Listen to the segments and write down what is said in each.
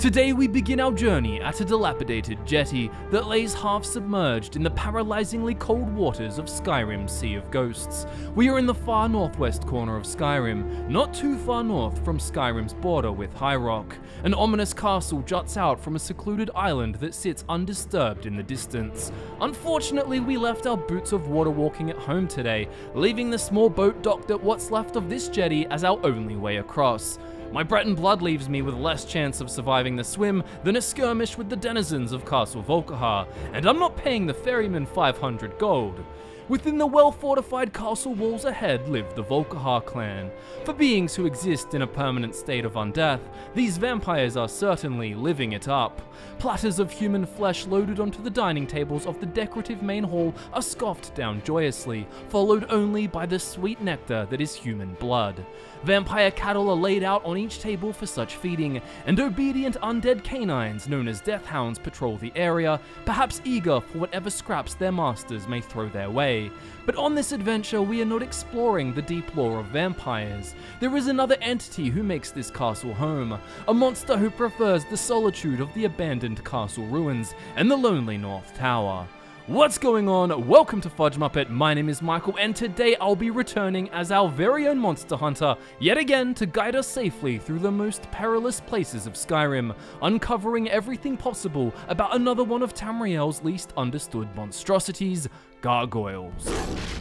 Today we begin our journey at a dilapidated jetty that lays half submerged in the paralyzingly cold waters of Skyrim's Sea of Ghosts. We are in the far northwest corner of Skyrim, not too far north from Skyrim's border with High Rock. An ominous castle juts out from a secluded island that sits undisturbed in the distance. Unfortunately, we left our boots of water walking at home today, leaving the small boat docked at what's left of this jetty as our only way across. My Breton blood leaves me with less chance of surviving the swim than a skirmish with the denizens of Castle Volkihar, and I'm not paying the ferryman 500 gold. Within the well-fortified castle walls ahead live the Volkihar clan. For beings who exist in a permanent state of undeath, these vampires are certainly living it up. Platters of human flesh loaded onto the dining tables of the decorative main hall are scoffed down joyously, followed only by the sweet nectar that is human blood. Vampire cattle are laid out on each table for such feeding, and obedient undead canines known as death hounds patrol the area, perhaps eager for whatever scraps their masters may throw their way. But on this adventure, we are not exploring the deep lore of vampires. There is another entity who makes this castle home, a monster who prefers the solitude of the abandoned castle ruins and the lonely North Tower. What's going on? Welcome to Fudge Muppet, my name is Michael, and today I'll be returning as our very own monster hunter, yet again to guide us safely through the most perilous places of Skyrim, uncovering everything possible about another one of Tamriel's least understood monstrosities, gargoyles.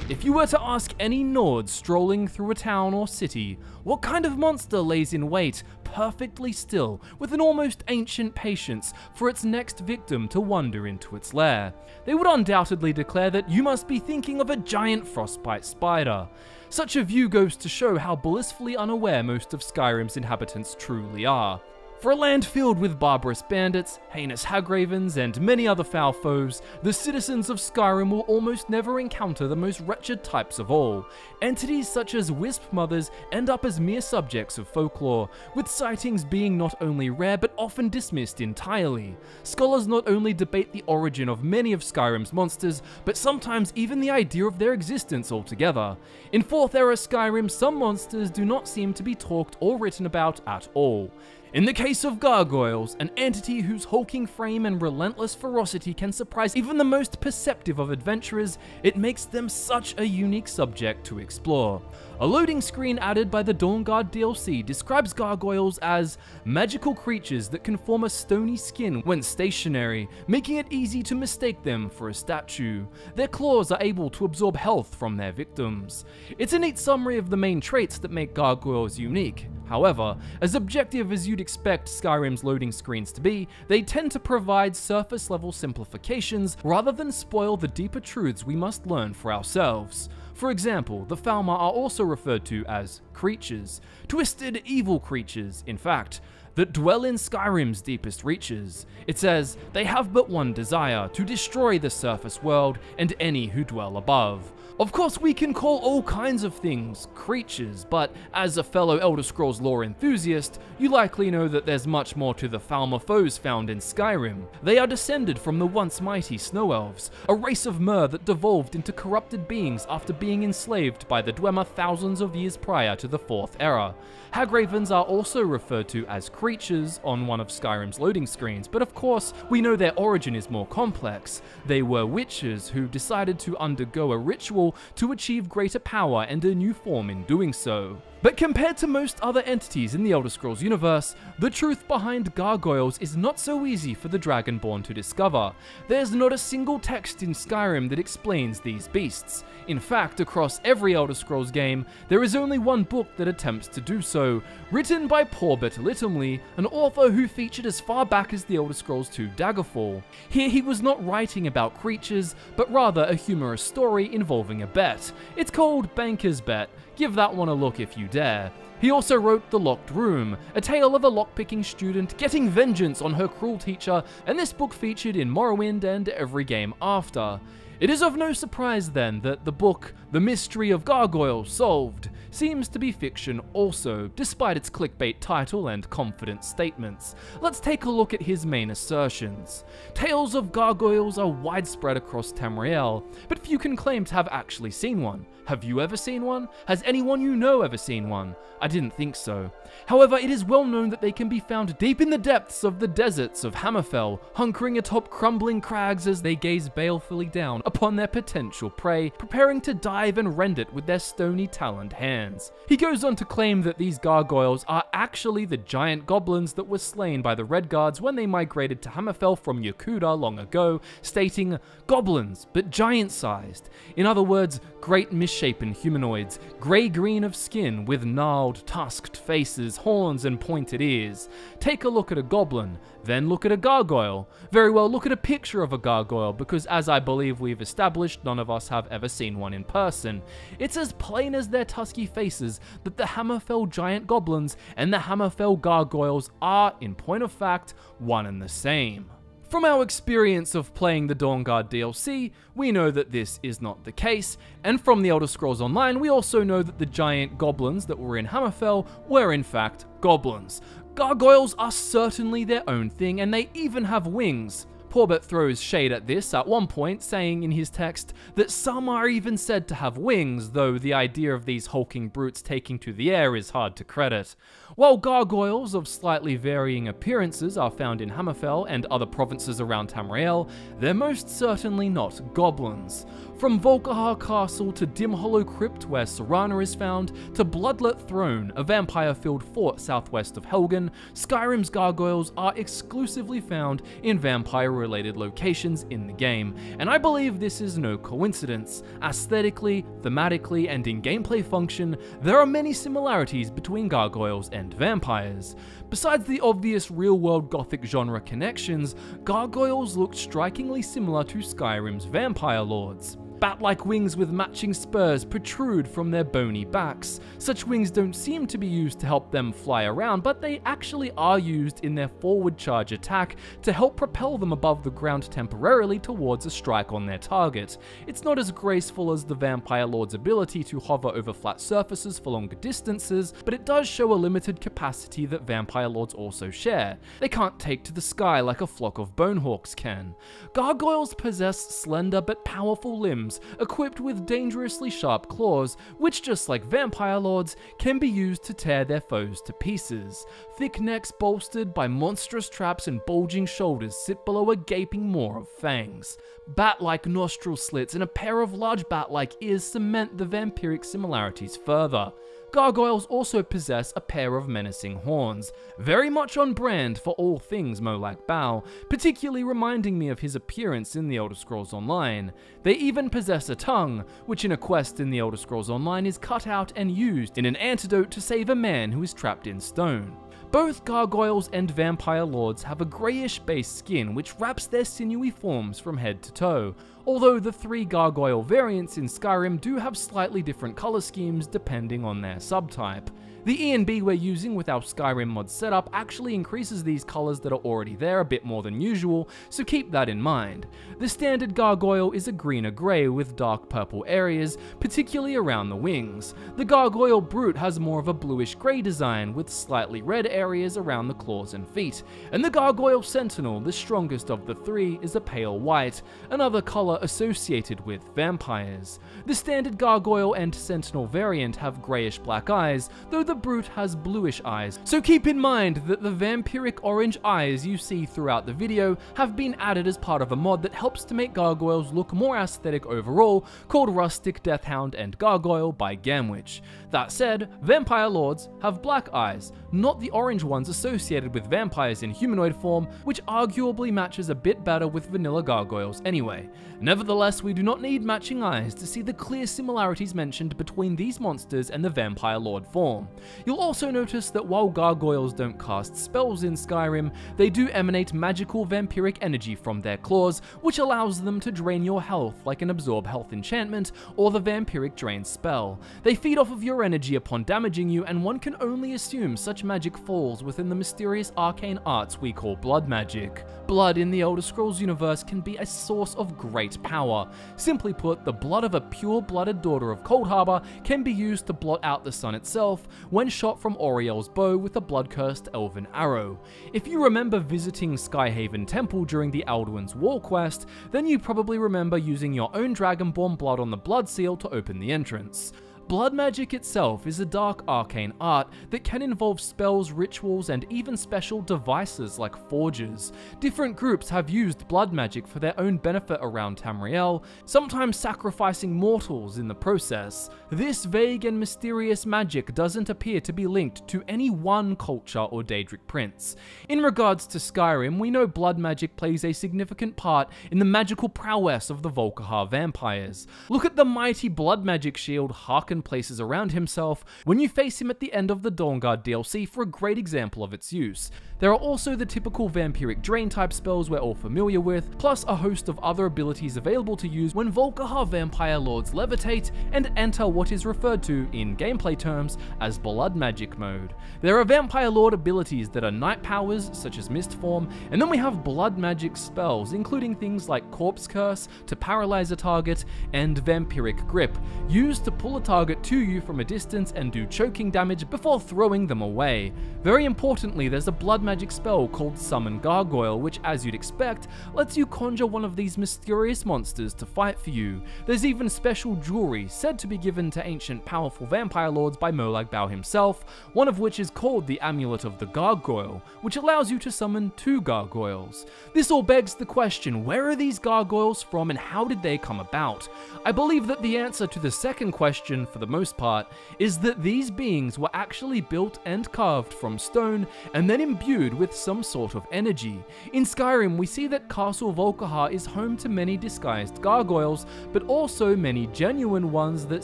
If you were to ask any Nord strolling through a town or city, what kind of monster lays in wait, perfectly still, with an almost ancient patience for its next victim to wander into its lair, they would undoubtedly declare that you must be thinking of a giant frostbite spider. Such a view goes to show how blissfully unaware most of Skyrim's inhabitants truly are. For a land filled with barbarous bandits, heinous Hagravens, and many other foul foes, the citizens of Skyrim will almost never encounter the most wretched types of all. Entities such as wisp mothers end up as mere subjects of folklore, with sightings being not only rare but often dismissed entirely. Scholars not only debate the origin of many of Skyrim's monsters, but sometimes even the idea of their existence altogether. In 4th Era Skyrim, some monsters do not seem to be talked or written about at all. In the case of gargoyles, an entity whose hulking frame and relentless ferocity can surprise even the most perceptive of adventurers, it makes them such a unique subject to explore. A loading screen added by the Dawnguard DLC describes gargoyles as magical creatures that can form a stony skin when stationary, making it easy to mistake them for a statue. Their claws are able to absorb health from their victims. It's a neat summary of the main traits that make gargoyles unique. However, as objective as you'd expect Skyrim's loading screens to be, they tend to provide surface-level simplifications rather than spoil the deeper truths we must learn for ourselves. For example, the Falmer are also referred to as creatures, twisted evil creatures, in fact, that dwell in Skyrim's deepest reaches. It says, they have but one desire, to destroy the surface world and any who dwell above. Of course, we can call all kinds of things creatures, but as a fellow Elder Scrolls lore enthusiast, you likely know that there's much more to the Falmer foes found in Skyrim. They are descended from the once mighty Snow Elves, a race of myr that devolved into corrupted beings after being enslaved by the Dwemer thousands of years prior to the 4th Era. Hagravens are also referred to as creatures on one of Skyrim's loading screens, but of course, we know their origin is more complex. They were witches who decided to undergo a ritual to achieve greater power and a new form in doing so. But compared to most other entities in the Elder Scrolls universe, the truth behind gargoyles is not so easy for the Dragonborn to discover. There's not a single text in Skyrim that explains these beasts. In fact, across every Elder Scrolls game, there is only one book that attempts to do so, written by Paul Bettelitumley, an author who featured as far back as the Elder Scrolls II Daggerfall. Here he was not writing about creatures, but rather a humorous story involving a bet. It's called Banker's Bet. Give that one a look if you dare. He also wrote The Locked Room, a tale of a lockpicking student getting vengeance on her cruel teacher, and this book featured in Morrowind and every game after. It is of no surprise then that the book, The Mystery of Gargoyles, Solved, seems to be fiction also, despite its clickbait title and confident statements. Let's take a look at his main assertions. Tales of gargoyles are widespread across Tamriel, but few can claim to have actually seen one. Have you ever seen one? Has anyone you know ever seen one? I didn't think so. However, it is well known that they can be found deep in the depths of the deserts of Hammerfell, hunkering atop crumbling crags as they gaze balefully down upon their potential prey, preparing to dive and rend it with their stony taloned hands. He goes on to claim that these gargoyles are actually the giant goblins that were slain by the Red Guards when they migrated to Hammerfell from Yokuda long ago, stating, "Goblins, but giant-sized. In other words, great misshapen humanoids, grey-green of skin with gnarled, tusked faces, horns and pointed ears. Take a look at a goblin, then look at a gargoyle. Very well, look at a picture of a gargoyle, because as I believe we've established, none of us have ever seen one in person. It's as plain as their tusky faces that the Hammerfell giant goblins and the Hammerfell gargoyles are, in point of fact, one and the same." From our experience of playing the Dawnguard DLC, we know that this is not the case, and from the Elder Scrolls Online, we also know that the giant goblins that were in Hammerfell were in fact goblins. Gargoyles are certainly their own thing, and they even have wings. Porbet throws shade at this at one point, saying in his text that some are even said to have wings, though the idea of these hulking brutes taking to the air is hard to credit. While gargoyles of slightly varying appearances are found in Hammerfell and other provinces around Tamriel, they're most certainly not goblins. From Volkihar Castle to Dim Hollow Crypt, where Serana is found, to Bloodlet Throne, a vampire-filled fort southwest of Helgen, Skyrim's gargoyles are exclusively found in vampire-related locations in the game, and I believe this is no coincidence. Aesthetically, thematically, and in gameplay function, there are many similarities between gargoyles and vampires. Besides the obvious real-world gothic genre connections, gargoyles looked strikingly similar to Skyrim's vampire lords. Bat-like wings with matching spurs protrude from their bony backs. Such wings don't seem to be used to help them fly around, but they actually are used in their forward charge attack to help propel them above the ground temporarily towards a strike on their target. It's not as graceful as the Vampire Lord's ability to hover over flat surfaces for longer distances, but it does show a limited capacity that Vampire Lords also share. They can't take to the sky like a flock of bonehawks can. Gargoyles possess slender but powerful limbs equipped with dangerously sharp claws, which, just like vampire lords, can be used to tear their foes to pieces. Thick necks bolstered by monstrous traps and bulging shoulders sit below a gaping maw of fangs. Bat-like nostril slits and a pair of large bat-like ears cement the vampiric similarities further. Gargoyles also possess a pair of menacing horns, very much on brand for all things Molag Bal, particularly reminding me of his appearance in The Elder Scrolls Online. They even possess a tongue, which in a quest in The Elder Scrolls Online is cut out and used in an antidote to save a man who is trapped in stone. Both gargoyles and vampire lords have a greyish-based skin which wraps their sinewy forms from head to toe, although the three gargoyle variants in Skyrim do have slightly different colour schemes depending on their subtype. The ENB we're using with our Skyrim mod setup actually increases these colours that are already there a bit more than usual, so keep that in mind. The standard gargoyle is a greener grey with dark purple areas, particularly around the wings. The gargoyle brute has more of a bluish grey design with slightly red areas around the claws and feet, and the gargoyle sentinel, the strongest of the three, is a pale white, another colour associated with vampires. The standard gargoyle and sentinel variant have greyish black eyes, though the brute has bluish eyes, so keep in mind that the vampiric orange eyes you see throughout the video have been added as part of a mod that helps to make gargoyles look more aesthetic overall, called Rustic Deathhound and Gargoyle by Gamwich. That said, vampire lords have black eyes, not the orange ones associated with vampires in humanoid form, which arguably matches a bit better with vanilla gargoyles anyway. Nevertheless, we do not need matching eyes to see the clear similarities mentioned between these monsters and the vampire lord form. You'll also notice that while gargoyles don't cast spells in Skyrim, they do emanate magical vampiric energy from their claws, which allows them to drain your health like an absorb health enchantment or the vampiric drain spell. They feed off of your energy upon damaging you, and one can only assume such magic falls within the mysterious arcane arts we call blood magic. Blood in the Elder Scrolls universe can be a source of great power. Simply put, the blood of a pure-blooded daughter of Coldharbour can be used to blot out the sun itself when shot from Auriel's bow with a blood-cursed elven arrow. If you remember visiting Skyhaven Temple during the Alduin's War quest, then you probably remember using your own Dragonborn blood on the blood seal to open the entrance. Blood magic itself is a dark arcane art that can involve spells, rituals, and even special devices like forges. Different groups have used blood magic for their own benefit around Tamriel, sometimes sacrificing mortals in the process. This vague and mysterious magic doesn't appear to be linked to any one culture or Daedric prince. In regards to Skyrim, we know blood magic plays a significant part in the magical prowess of the Volkihar vampires. Look at the mighty blood magic shield Harkin places around himself when you face him at the end of the Dawnguard DLC for a great example of its use. There are also the typical vampiric drain type spells we're all familiar with, plus a host of other abilities available to use when Volkihar vampire lords levitate and enter what is referred to in gameplay terms as blood magic mode. There are vampire lord abilities that are night powers such as Mistform, and then we have blood magic spells including things like Corpse Curse to paralyze a target and Vampiric Grip, used to pull a target to you from a distance and do choking damage before throwing them away. Very importantly, there's a blood magic spell called Summon Gargoyle, which as you'd expect, lets you conjure one of these mysterious monsters to fight for you. There's even special jewelry said to be given to ancient powerful vampire lords by Molag Bal himself, one of which is called the Amulet of the Gargoyle, which allows you to summon 2 gargoyles. This all begs the question, where are these gargoyles from and how did they come about? I believe that the answer to the second question, for the most part, is that these beings were actually built and carved from stone and then imbued with some sort of energy. In Skyrim, we see that Castle Volkihar is home to many disguised gargoyles, but also many genuine ones that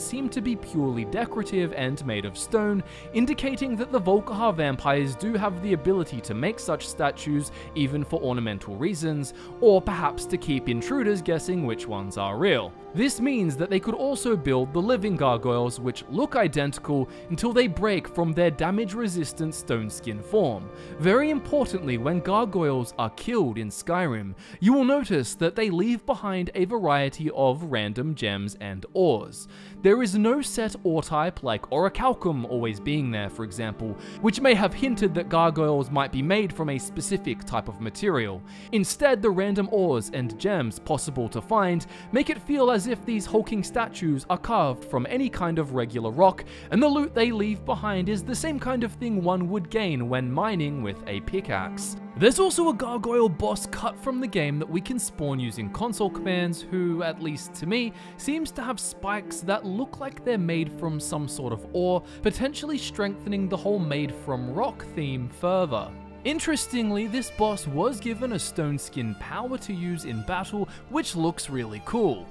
seem to be purely decorative and made of stone, indicating that the Volkihar vampires do have the ability to make such statues even for ornamental reasons, or perhaps to keep intruders guessing which ones are real. This means that they could also build the living gargoyles, which look identical until they break from their damage-resistant stone skin form. Very importantly, when gargoyles are killed in Skyrim, you will notice that they leave behind a variety of random gems and ores. There is no set ore type like orichalcum always being there, for example, which may have hinted that gargoyles might be made from a specific type of material. Instead, the random ores and gems possible to find make it feel as if these hulking statues are carved from any kind of regular rock, and the loot they leave behind is the same kind of thing one would gain when mining with a pickaxe. There's also a gargoyle boss cut from the game that we can spawn using console commands who, at least to me, seems to have spikes that look like they're made from some sort of ore, potentially strengthening the whole made from rock theme further. Interestingly, this boss was given a stone skin power to use in battle, which looks really cool.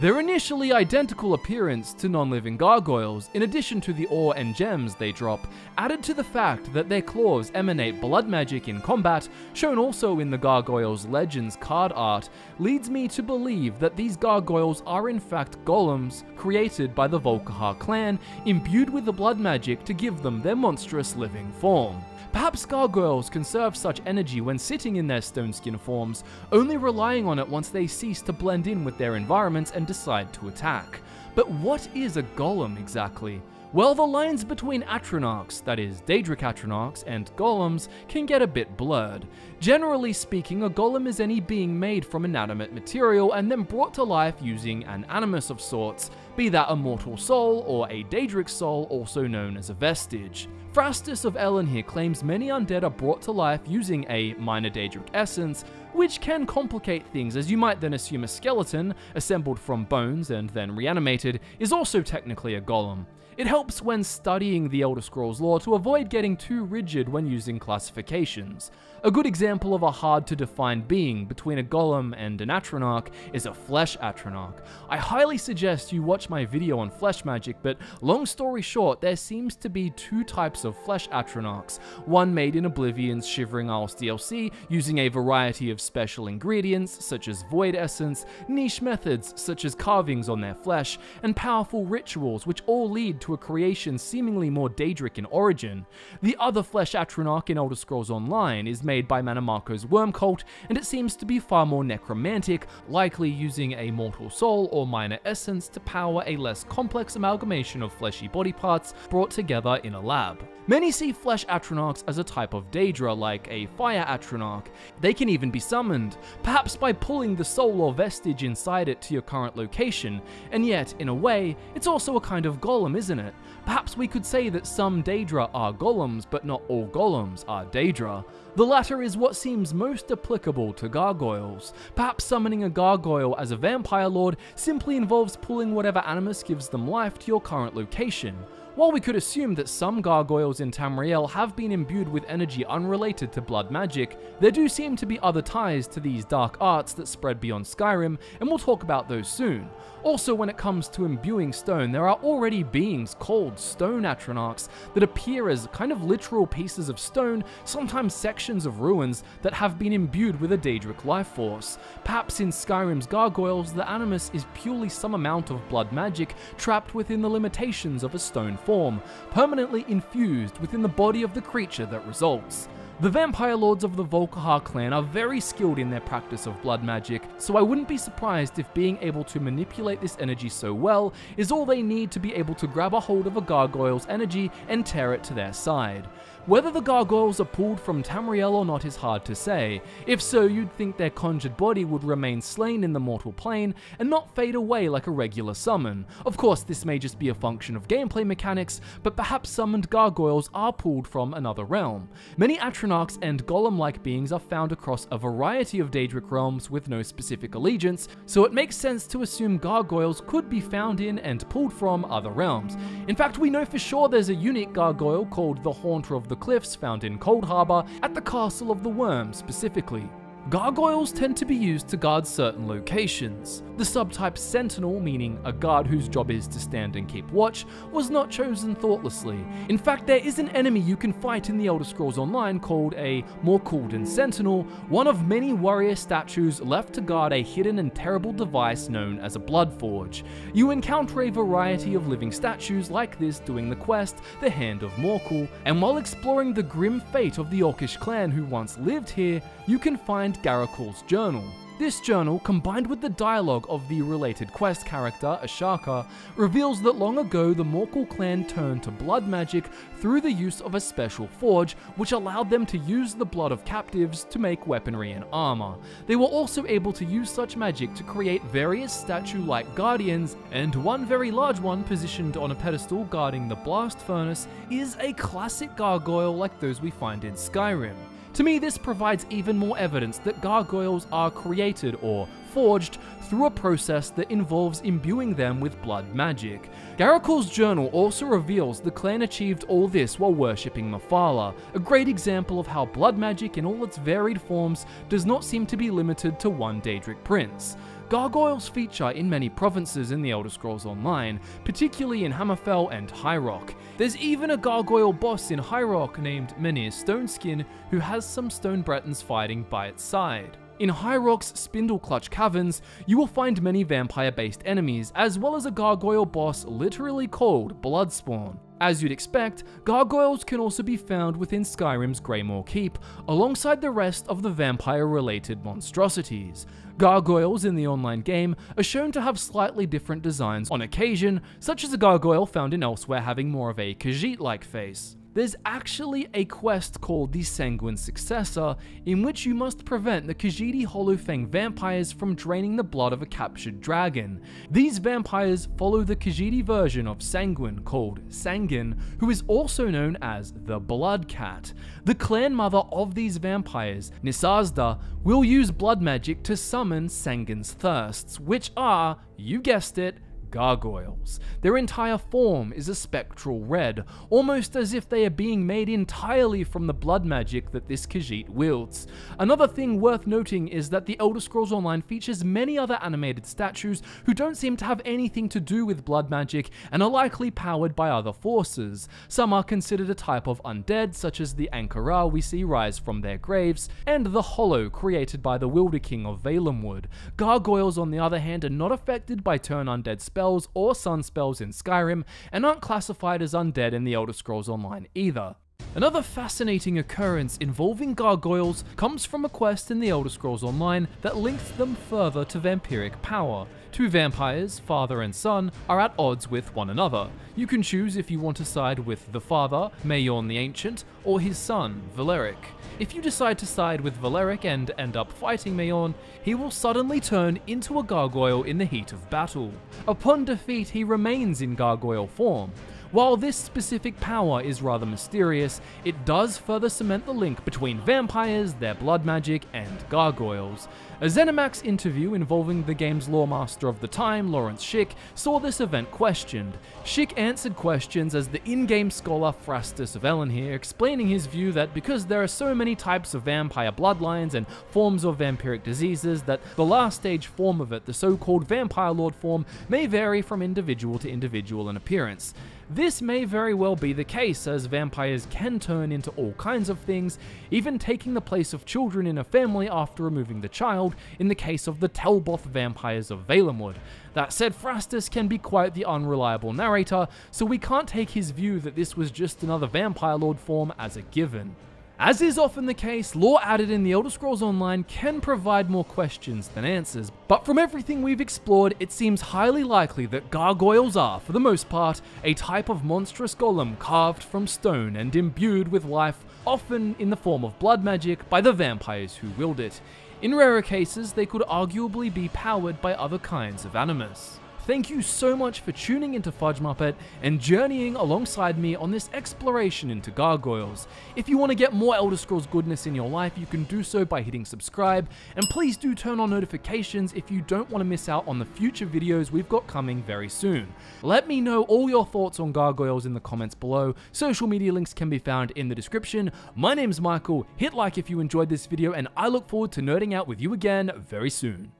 Their initially identical appearance to non-living gargoyles, in addition to the ore and gems they drop, added to the fact that their claws emanate blood magic in combat, shown also in the Gargoyles Legends card art, leads me to believe that these gargoyles are in fact golems created by the Volkihar clan, imbued with the blood magic to give them their monstrous living form. Perhaps gargoyles conserve such energy when sitting in their stone skin forms, only relying on it once they cease to blend in with their environments and decide to attack. But what is a golem exactly? Well, the lines between Atronarchs, that is, Daedric Atronarchs, and golems can get a bit blurred. Generally speaking, a golem is any being made from inanimate material and then brought to life using an animus of sorts, be that a mortal soul or a Daedric soul, also known as a vestige. Phrastus of Elinhir claims many undead are brought to life using a minor Daedric essence, which can complicate things, as you might then assume a skeleton, assembled from bones and then reanimated, is also technically a golem. It helps when studying the Elder Scrolls lore to avoid getting too rigid when using classifications. A good example of a hard-to-define being between a golem and an Atronarch is a flesh Atronarch. I highly suggest you watch my video on flesh magic, but long story short, there seems to be 2 types of flesh Atronarchs, one made in Oblivion's Shivering Isles DLC using a variety of special ingredients such as void essence, niche methods such as carvings on their flesh, and powerful rituals which all lead to a creation seemingly more Daedric in origin. The other flesh Atronarch in Elder Scrolls Online is made by Manamarco's worm cult, and it seems to be far more necromantic, likely using a mortal soul or minor essence to power a less complex amalgamation of fleshy body parts brought together in a lab. Many see flesh Atronarchs as a type of Daedra, like a fire Atronarch. They can even be summoned, perhaps by pulling the soul or vestige inside it to your current location, and yet, in a way, it's also a kind of golem, isn't it? Perhaps we could say that some Daedra are golems, but not all golems are Daedra. The latter is what seems most applicable to gargoyles. Perhaps summoning a gargoyle as a vampire lord simply involves pulling whatever animus gives them life to your current location. While we could assume that some gargoyles in Tamriel have been imbued with energy unrelated to blood magic, there do seem to be other ties to these dark arts that spread beyond Skyrim, and we'll talk about those soon. Also, when it comes to imbuing stone, there are already beings called stone Atronarchs that appear as kind of literal pieces of stone, sometimes sections of ruins, that have been imbued with a Daedric life force. Perhaps in Skyrim's gargoyles, the animus is purely some amount of blood magic trapped within the limitations of a stone form, permanently infused within the body of the creature that results. The vampire lords of the Volkihar clan are very skilled in their practice of blood magic, so I wouldn't be surprised if being able to manipulate this energy so well is all they need to be able to grab a hold of a gargoyle's energy and tear it to their side. Whether the gargoyles are pulled from Tamriel or not is hard to say. If so, you'd think their conjured body would remain slain in the mortal plane and not fade away like a regular summon. Of course, this may just be a function of gameplay mechanics, but perhaps summoned gargoyles are pulled from another realm. Many Atronarchs and golem-like beings are found across a variety of Daedric realms with no specific allegiance, so it makes sense to assume gargoyles could be found in and pulled from other realms. In fact, we know for sure there's a unique gargoyle called the Haunter of the Cliffs found in Coldharbour at the Castle of the Worm specifically. Gargoyles tend to be used to guard certain locations. The subtype Sentinel, meaning a guard whose job is to stand and keep watch, was not chosen thoughtlessly. In fact, there is an enemy you can fight in the Elder Scrolls Online called a Morkuldan Sentinel, one of many warrior statues left to guard a hidden and terrible device known as a Bloodforge. You encounter a variety of living statues like this doing the quest, The Hand of Morkul, and while exploring the grim fate of the Orcish clan who once lived here, you can find Garakul's journal. This journal, combined with the dialogue of the related quest character, Ashaka, reveals that long ago the Morkul clan turned to blood magic through the use of a special forge, which allowed them to use the blood of captives to make weaponry and armor. They were also able to use such magic to create various statue-like guardians, and one very large one positioned on a pedestal guarding the blast furnace is a classic gargoyle like those we find in Skyrim. To me, this provides even more evidence that gargoyles are created or forged through a process that involves imbuing them with blood magic. Garakul's journal also reveals the clan achieved all this while worshipping Mephala, a great example of how blood magic in all its varied forms does not seem to be limited to one Daedric prince. Gargoyles feature in many provinces in the Elder Scrolls Online, particularly in Hammerfell and High Rock. There's even a gargoyle boss in High Rock named Menhir Stoneskin who has some stone Bretons fighting by its side. In High Rock's Spindleclutch Caverns, you will find many vampire-based enemies, as well as a gargoyle boss literally called Bloodspawn. As you'd expect, gargoyles can also be found within Skyrim's Greymore Keep, alongside the rest of the vampire-related monstrosities. Gargoyles in the online game are shown to have slightly different designs on occasion, such as a gargoyle found in Elsewhere having more of a Khajiit-like face. There's actually a quest called the Sanguine Successor, in which you must prevent the Khajiit Hollow-Fang vampires from draining the blood of a captured dragon. These vampires follow the Khajiit version of Sanguine called Sangin, who is also known as the Blood Cat. The clan mother of these vampires, Nisazda, will use blood magic to summon Sangin's thirsts, which are, you guessed it, gargoyles. Their entire form is a spectral red, almost as if they are being made entirely from the blood magic that this Khajiit wields. Another thing worth noting is that the Elder Scrolls Online features many other animated statues who don't seem to have anything to do with blood magic and are likely powered by other forces. Some are considered a type of undead, such as the Ankara we see rise from their graves, and the Hollow created by the Wilder King of Valenwood. Gargoyles, on the other hand, are not affected by turn undead spells or sun spells in Skyrim, and aren't classified as undead in the Elder Scrolls Online either. Another fascinating occurrence involving gargoyles comes from a quest in the Elder Scrolls Online that links them further to vampiric power. Two vampires, father and son, are at odds with one another. You can choose if you want to side with the father, Mayorn the Ancient, or his son, Valeric. If you decide to side with Valeric and end up fighting Mayorn, he will suddenly turn into a gargoyle in the heat of battle. Upon defeat, he remains in gargoyle form. While this specific power is rather mysterious, it does further cement the link between vampires, their blood magic, and gargoyles. A ZeniMax interview involving the game's lore master of the time, Lawrence Schick, saw this event questioned. Schick answered questions as the in-game scholar Phrastus of Elinhir, explaining his view that because there are so many types of vampire bloodlines and forms of vampiric diseases, that the last stage form of it, the so-called vampire lord form, may vary from individual to individual in appearance. This may very well be the case, as vampires can turn into all kinds of things, even taking the place of children in a family after removing the child, in the case of the Telboth vampires of Valenwood. That said, Phrastus can be quite the unreliable narrator, so we can't take his view that this was just another vampire lord form as a given. As is often the case, lore added in The Elder Scrolls Online can provide more questions than answers, but from everything we've explored, it seems highly likely that gargoyles are, for the most part, a type of monstrous golem carved from stone and imbued with life, often in the form of blood magic, by the vampires who wield it. In rarer cases, they could arguably be powered by other kinds of animus. Thank you so much for tuning into Fudge Muppet and journeying alongside me on this exploration into gargoyles. If you want to get more Elder Scrolls goodness in your life, you can do so by hitting subscribe, and please do turn on notifications if you don't want to miss out on the future videos we've got coming very soon. Let me know all your thoughts on gargoyles in the comments below. Social media links can be found in the description. My name's Michael, hit like if you enjoyed this video, and I look forward to nerding out with you again very soon.